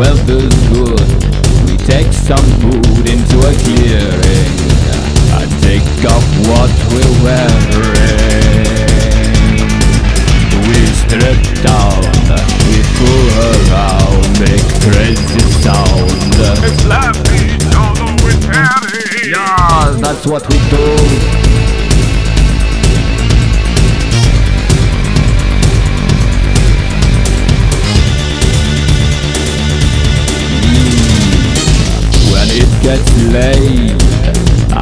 weather's good, we take some food into a clearing and take off what we're wearing. We strip down, we fool around, make crazy sound. It's like we don't know we're carrying. Yeah, that's what we do. Gets late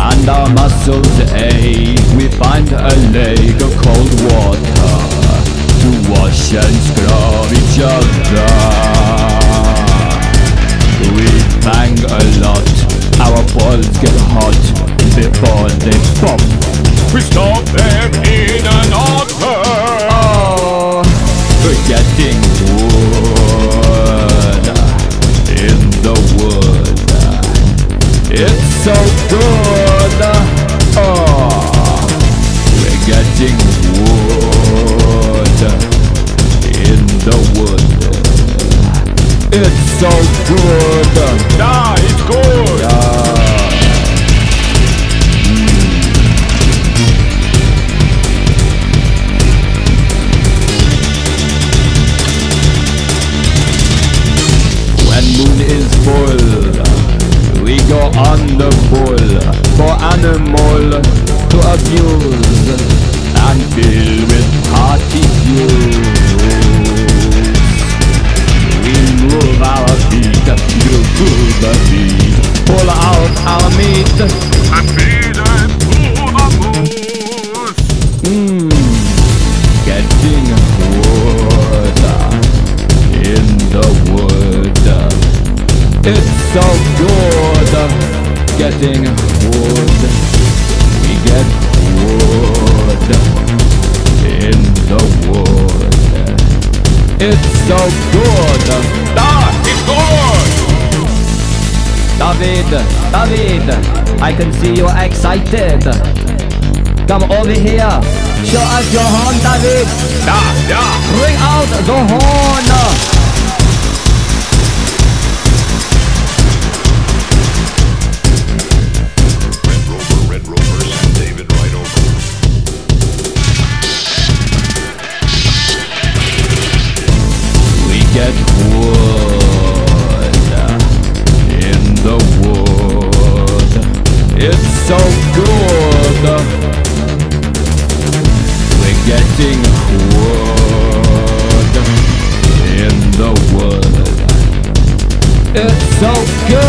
and our muscles ache, we find a lake of cold water to wash and scrub each other. We bang a lot, our balls get hot before they pop. We stop them in an author. Oh, we're getting wood in the wood. It's so good, oh, we're getting wood in the wood. It's so good, yeah, it's good, yeah. When moon is full, we go on the bull for animal to abuse and fill with hearty views. We move our feet, you do the feet, pull out our meat and feed it to the moose. Getting wood in the wood. It's so good. Getting wood, we get wood in the wood. It's so good. Da, it's good. David, I can see you're excited. Come over here. Show us your horn, David. Da, da. Bring out the horn. Get wood in the wood. It's so good. We're getting wood in the wood. It's so good.